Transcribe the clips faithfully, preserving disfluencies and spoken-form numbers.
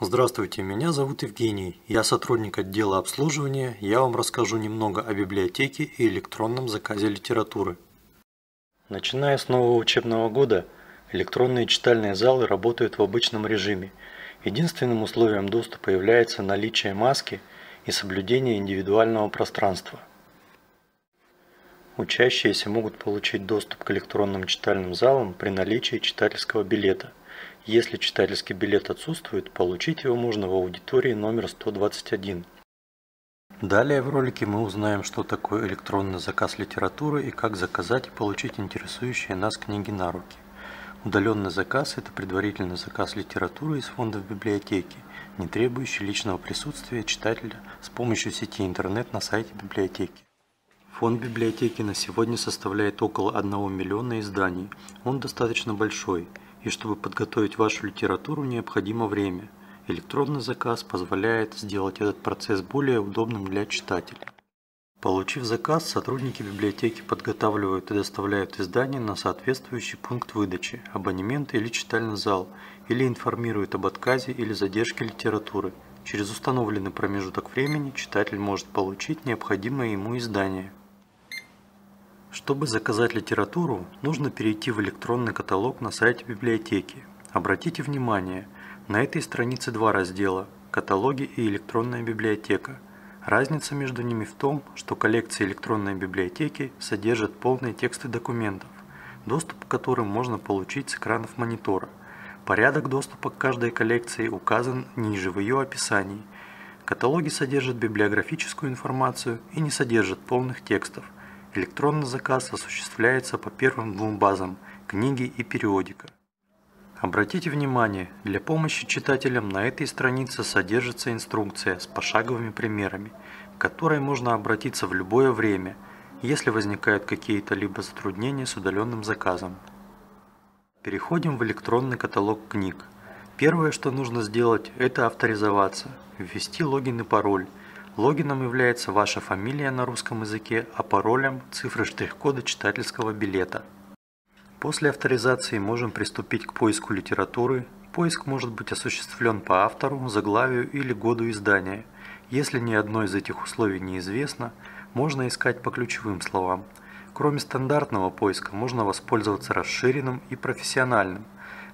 Здравствуйте, меня зовут Евгений, я сотрудник отдела обслуживания, я вам расскажу немного о библиотеке и электронном заказе литературы. Начиная с нового учебного года, электронные читальные залы работают в обычном режиме. Единственным условием доступа является наличие маски и соблюдение индивидуального пространства. Учащиеся могут получить доступ к электронным читальным залам при наличии читательского билета. Если читательский билет отсутствует, получить его можно в аудитории номер сто двадцать один. Далее в ролике мы узнаем, что такое электронный заказ литературы и как заказать и получить интересующие нас книги на руки. Удаленный заказ – это предварительный заказ литературы из фондов библиотеки, не требующий личного присутствия читателя с помощью сети интернет на сайте библиотеки. Фонд библиотеки на сегодня составляет около одного миллиона изданий. Он достаточно большой. И чтобы подготовить вашу литературу, необходимо время. Электронный заказ позволяет сделать этот процесс более удобным для читателя. Получив заказ, сотрудники библиотеки подготавливают и доставляют издание на соответствующий пункт выдачи, абонемент или читальный зал, или информируют об отказе или задержке литературы. Через установленный промежуток времени читатель может получить необходимое ему издание. Чтобы заказать литературу, нужно перейти в электронный каталог на сайте библиотеки. Обратите внимание, на этой странице два раздела – «Каталоги» и «Электронная библиотека». Разница между ними в том, что коллекции электронной библиотеки содержат полные тексты документов, доступ к которым можно получить с экранов монитора. Порядок доступа к каждой коллекции указан ниже в ее описании. Каталоги содержат библиографическую информацию и не содержат полных текстов. Электронный заказ осуществляется по первым двум базам – книги и периодика. Обратите внимание, для помощи читателям на этой странице содержится инструкция с пошаговыми примерами, к которой можно обратиться в любое время, если возникают какие-то либо затруднения с удаленным заказом. Переходим в электронный каталог книг. Первое, что нужно сделать, это авторизоваться, ввести логин и пароль. Логином является ваша фамилия на русском языке, а паролем – цифры штрих-кода читательского билета. После авторизации можем приступить к поиску литературы. Поиск может быть осуществлен по автору, заглавию или году издания. Если ни одно из этих условий неизвестно, можно искать по ключевым словам. Кроме стандартного поиска, можно воспользоваться расширенным и профессиональным,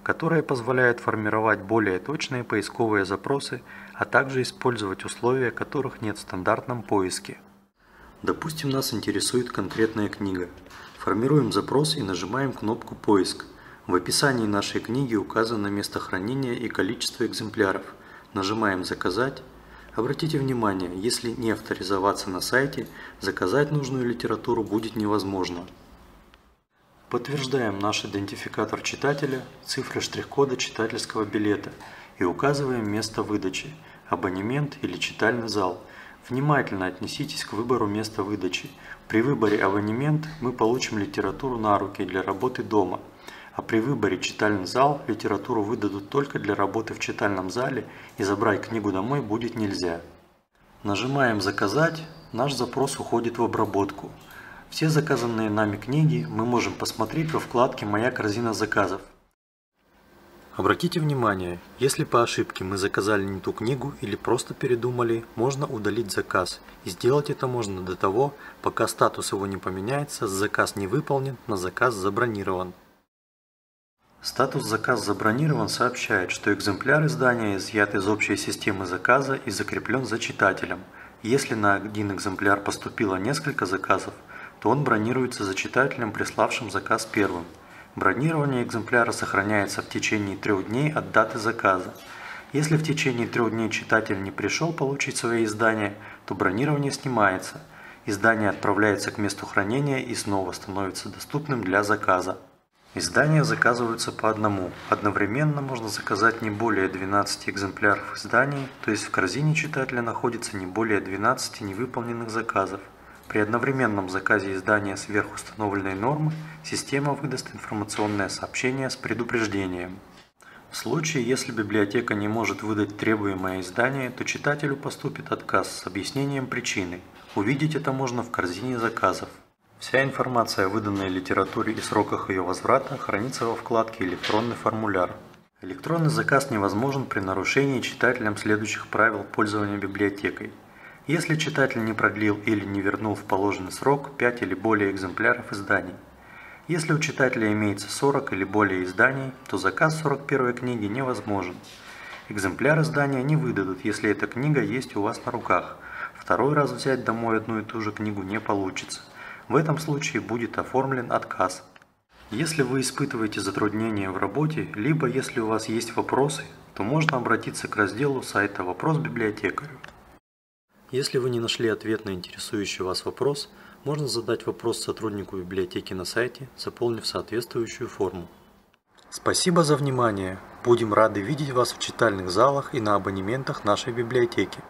которое позволяет формировать более точные поисковые запросы, а также использовать условия, которых нет в стандартном поиске. Допустим, нас интересует конкретная книга. Формируем запрос и нажимаем кнопку «Поиск». В описании нашей книги указано место хранения и количество экземпляров. Нажимаем «Заказать». Обратите внимание, если не авторизоваться на сайте, заказать нужную литературу будет невозможно. Подтверждаем наш идентификатор читателя, цифры штрих-кода читательского билета и указываем место выдачи, абонемент или читальный зал. Внимательно отнеситесь к выбору места выдачи. При выборе абонемент мы получим литературу на руки для работы дома, а при выборе читальный зал литературу выдадут только для работы в читальном зале и забрать книгу домой будет нельзя. Нажимаем «Заказать», наш запрос уходит в обработку. Все заказанные нами книги мы можем посмотреть во вкладке «Моя корзина заказов». Обратите внимание, если по ошибке мы заказали не ту книгу или просто передумали, можно удалить заказ. И сделать это можно до того, пока статус его не поменяется, заказ не выполнен, на заказ забронирован. Статус «Заказ забронирован» сообщает, что экземпляр издания изъят из общей системы заказа и закреплен за читателем. Если на один экземпляр поступило несколько заказов, то он бронируется за читателем, приславшим заказ первым. Бронирование экземпляра сохраняется в течение трех дней от даты заказа. Если в течение трех дней читатель не пришел получить свое издание, то бронирование снимается. Издание отправляется к месту хранения и снова становится доступным для заказа. Издания заказываются по одному. Одновременно можно заказать не более двенадцати экземпляров изданий, то есть в корзине читателя находится не более двенадцати невыполненных заказов. При одновременном заказе издания сверх установленной нормы система выдаст информационное сообщение с предупреждением. В случае, если библиотека не может выдать требуемое издание, то читателю поступит отказ с объяснением причины. Увидеть это можно в корзине заказов. Вся информация о выданной литературе и сроках ее возврата хранится во вкладке «Электронный формуляр». Электронный заказ невозможен при нарушении читателем следующих правил пользования библиотекой. Если читатель не продлил или не вернул в положенный срок пять или более экземпляров изданий. Если у читателя имеется сорок или более изданий, то заказ сорок первой книги невозможен. Экземпляр издания не выдадут, если эта книга есть у вас на руках. Второй раз взять домой одну и ту же книгу не получится. В этом случае будет оформлен отказ. Если вы испытываете затруднения в работе, либо если у вас есть вопросы, то можно обратиться к разделу сайта «Вопрос библиотекарю». Если вы не нашли ответ на интересующий вас вопрос, можно задать вопрос сотруднику библиотеки на сайте, заполнив соответствующую форму. Спасибо за внимание! Будем рады видеть вас в читальных залах и на абонементах нашей библиотеки.